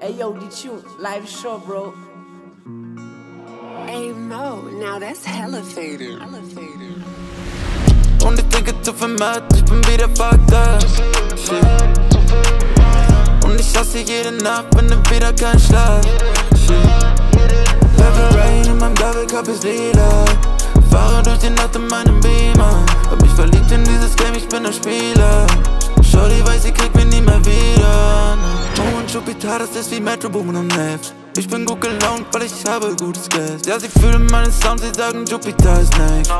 Hey, yo, the tune, live show, bro. Hey, Mo, now that's hella faded. Only think it's tough and mad, just been beat up, fucked up. Shit. Only shots to get enough, and the beat I can't stop. Shit. Level rain in meinem Double-Cup ist lila. Fahre durch die Nacht in meinem Beamer. Hab mich verliebt in dieses Game, ich bin ein Spieler. Shorty weiß, sie kriegt mich nie mehr wieder. Mo und YUPITA, das ist wie Metro Boomin und Neft. Ich bin gut gelaunt, weil ich habe gutes Geld. Ja, sie fühlen meinen Sound, sie sagen YUPITA ist next.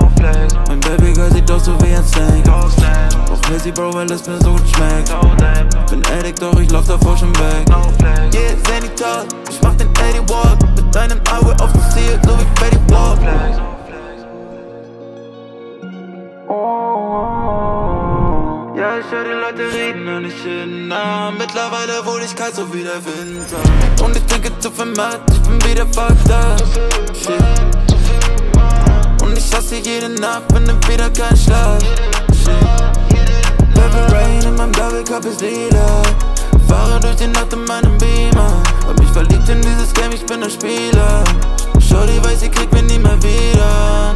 Mein Babygirl sieht aus so wie ein Snake. Auch Lizzie, Bro, weil es mir so gut schmeckt. Bin addict, doch ich lauf davor schon weg. Yeah, Zenithal, ich mach den 80 Walk. Mit einem Auge auf das Ziel, so wie Freddy Walk. Ja, ich hör die Leute reden und ich hin. Mittlerweile wohl ich kalt, so wie der Winter. Und ich trinke zu viel Matt, ich bin wieder fucked up. Shit. Und ich hasse jeden Nacht, bin dann wieder kein Schlaf. Shit. Level Rain in meinem Double Cup ist lila. Fahre durch die Nacht in meinem Beamer. Hab mich verliebt in dieses Game, ich bin ein Spieler. Shorty weiß, sie kriegt mich nie mehr wieder.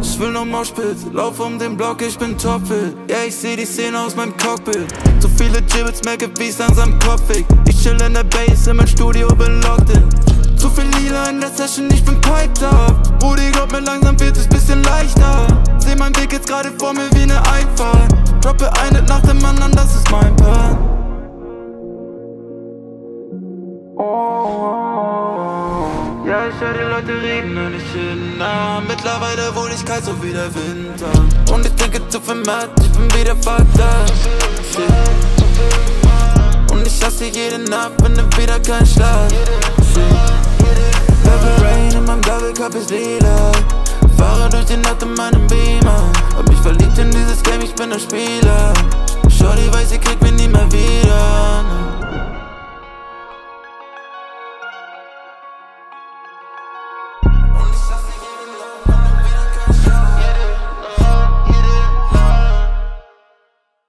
Ich will noch Moshpit, lauf den Block, ich bin topfit. Ja, ich seh die Szene aus meinem Cockpit. Zu viele Gibbets, merke wie's langsam kopfig. Ich chill in der Base, in mein Studio, bin locked in. Zu viel Lila in der Session, ich bin piped up. Rudi, glaub mir, langsam wird es bisschen leichter. Seh mein Weg jetzt gerade vor mir wie ne Einfahrt. Droppe eine nach dem anderen, das ist mein Plan. Ja, ich hör die Leute reden und ich hin. Mittlerweile wohl ich kalt, so wie der Winter. Und ich trinke zu viel Matt, ich bin wieder fucked up. Shit. Und ich hasse jeden Nacht, bin dann wieder kein Schlaf. Shit. Level Rain in meinem Double Cup ist lila. Fahre durch die Nacht in meinem Beamer. Hab mich verliebt in dieses Game, ich bin ein Spieler. Shorty